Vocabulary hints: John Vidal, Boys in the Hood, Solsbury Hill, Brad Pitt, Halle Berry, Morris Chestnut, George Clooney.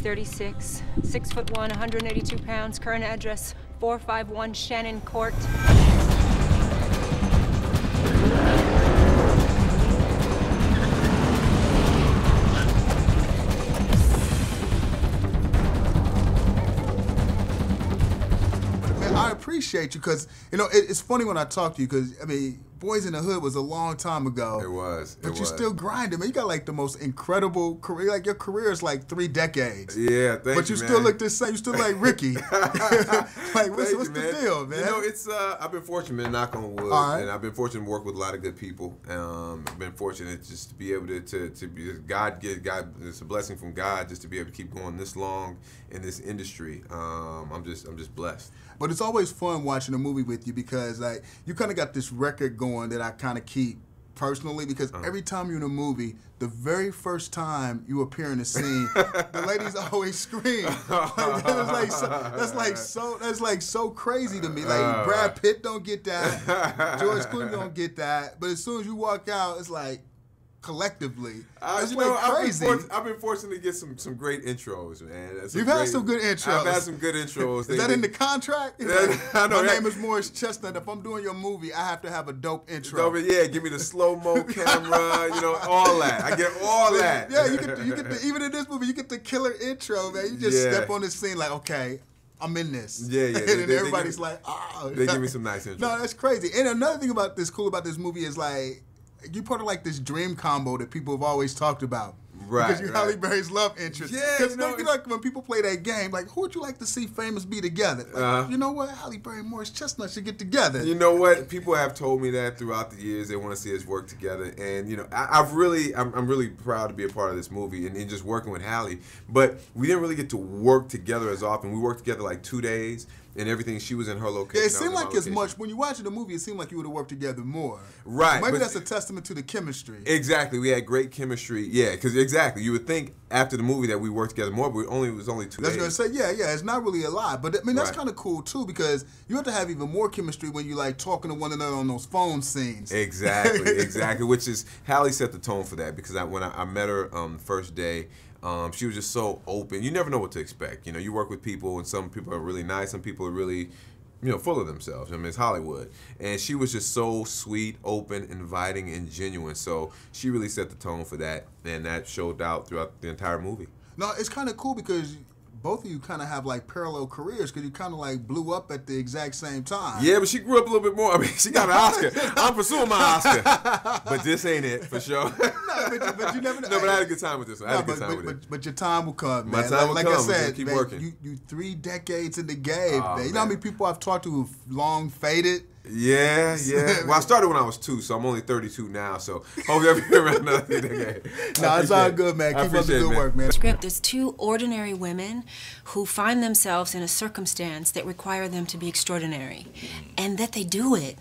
36, 6'1", 182 pounds, current address 451 Shannon Court. I appreciate you because, you know, it's funny when I talk to you because, I mean, Boys in the Hood was a long time ago. It was. But you're still grinding, man. You got like the most incredible career. Like your career is like 3 decades. Yeah, thank you. But you still look the same. You still like Ricky. Like what's the deal, man? You know, it's I've been fortunate, knock on wood, and I've been fortunate to work with a lot of good people. I've been fortunate just to be able to be God. It's a blessing from God just to be able to keep going this long in this industry. I'm just blessed. But it's always fun watching a movie with you because like you kind of got this record going that I kind of keep personally because every time you're in a movie, the very first time you appear in a scene, the ladies always scream. Like, that's like so crazy to me. Like Brad Pitt don't get that, George Clooney don't get that, but as soon as you walk out, it's like collectively. It's like crazy. I've been fortunate to get some great intros, man. You've had some good intros. I've had some good intros. Is that in the contract? My name is Morris Chestnut. If I'm doing your movie, I have to have a dope intro. Yeah, give me the slow-mo camera, you know, all that. I get all that. Yeah, you get the, even in this movie, you get the killer intro, man. You just step on the scene like, okay, I'm in this. Yeah, yeah. And everybody's like, oh. They give me some nice intros. No, that's crazy. And another thing about this cool about this movie is like, you're part of like this dream combo that people have always talked about. Right. Because you're Halle Berry's love interest. Yeah. Because you know, like when people play that game, like who would you like to see famous be together? Like, you know what? Halle Berry and Morris Chestnut should get together. You know what? People have told me that throughout the years. They want to see us work together. And you know, I'm really proud to be a part of this movie and just working with Halle. But we didn't really get to work together as often. We worked together like 2 days. And everything, she was in her location. Yeah, it seemed like as much when you watching the movie. It seemed like you would have worked together more. Right. Maybe that's a testament to the chemistry. Exactly, we had great chemistry. Yeah, because exactly, you would think after the movie that we worked together more, but it was only 2 days. That's gonna say, yeah, it's not really a lot, but I mean that's kind of cool too because you have to have even more chemistry when you like talking to one another on those phone scenes. Exactly, exactly. Which is Halle set the tone for that because when I met her the first day. She was just so open. You never know what to expect. You know, you work with people, and some people are really nice, some people are really, you know, full of themselves. I mean, it's Hollywood. And she was just so sweet, open, inviting, and genuine. So she really set the tone for that, and that showed out throughout the entire movie. No, it's kind of cool because both of you kind of have like parallel careers because you kind of like blew up at the exact same time. Yeah, but she grew up a little bit more. I mean, she got an Oscar. I'm pursuing my Oscar. But this ain't it, for sure. No, but you never know. No, but I had a good time with this one. But your time will come, man. My time will come. Like I said, keep working. You 3 decades in the game, man. You know how many people I've talked to who've long faded? Yeah, yeah. Well, I started when I was 2, so I'm only 32 now. So hope you ever around another decade. No, it's all good, man. Keep up the good work, man. There's 2 ordinary women who find themselves in a circumstance that require them to be extraordinary, and that they do it.